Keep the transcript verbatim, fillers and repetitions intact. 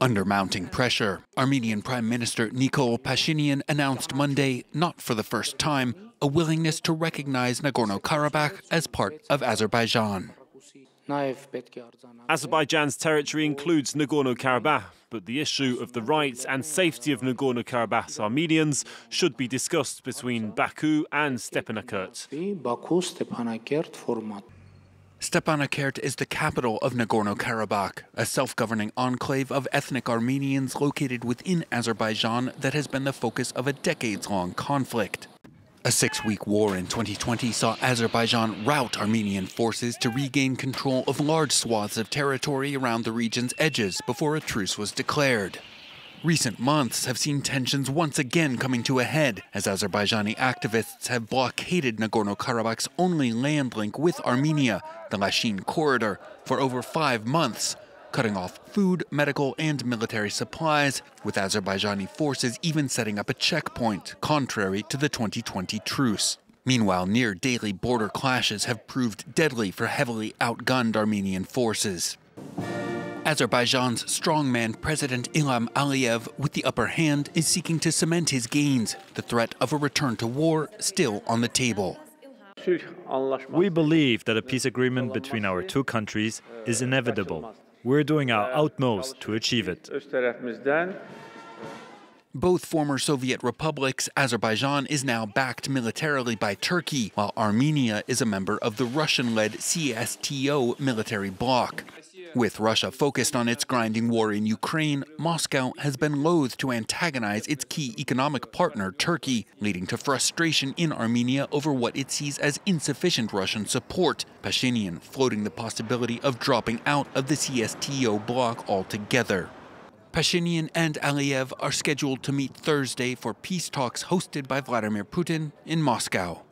Under mounting pressure, Armenian Prime Minister Nikol Pashinyan announced Monday, not for the first time, a willingness to recognize Nagorno-Karabakh as part of Azerbaijan. Azerbaijan's territory includes Nagorno-Karabakh, but the issue of the rights and safety of Nagorno-Karabakh's Armenians should be discussed between Baku and Stepanakert. Stepanakert is the capital of Nagorno-Karabakh, a self-governing enclave of ethnic Armenians located within Azerbaijan that has been the focus of a decades-long conflict. A six-week war in twenty twenty saw Azerbaijan rout Armenian forces to regain control of large swaths of territory around the region's edges before a truce was declared. Recent months have seen tensions once again coming to a head as Azerbaijani activists have blockaded Nagorno-Karabakh's only land link with Armenia, the Lachin corridor, for over five months, cutting off food, medical and military supplies, with Azerbaijani forces even setting up a checkpoint, contrary to the twenty twenty truce. Meanwhile, near-daily border clashes have proved deadly for heavily outgunned Armenian forces. Azerbaijan's strongman President Ilham Aliyev, with the upper hand, is seeking to cement his gains, the threat of a return to war still on the table. We believe that a peace agreement between our two countries is inevitable. We're doing our utmost to achieve it. Both former Soviet republics, Azerbaijan is now backed militarily by Turkey, while Armenia is a member of the Russian-led C S T O military bloc. With Russia focused on its grinding war in Ukraine, Moscow has been loath to antagonize its key economic partner, Turkey, leading to frustration in Armenia over what it sees as insufficient Russian support, Pashinyan floating the possibility of dropping out of the C S T O bloc altogether. Pashinyan and Aliyev are scheduled to meet Thursday for peace talks hosted by Vladimir Putin in Moscow.